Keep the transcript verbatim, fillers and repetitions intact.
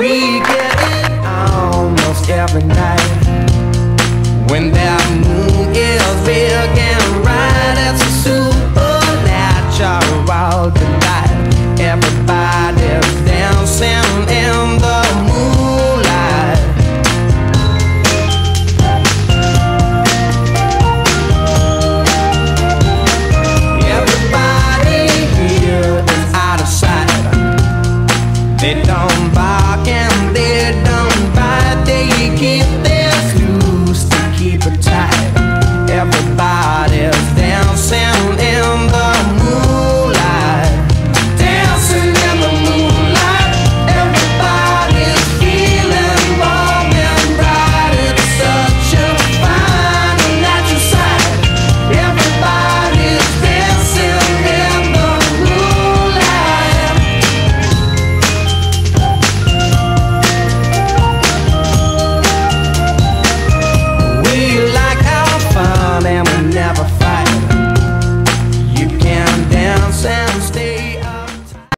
We get it almost every night when that moon is big and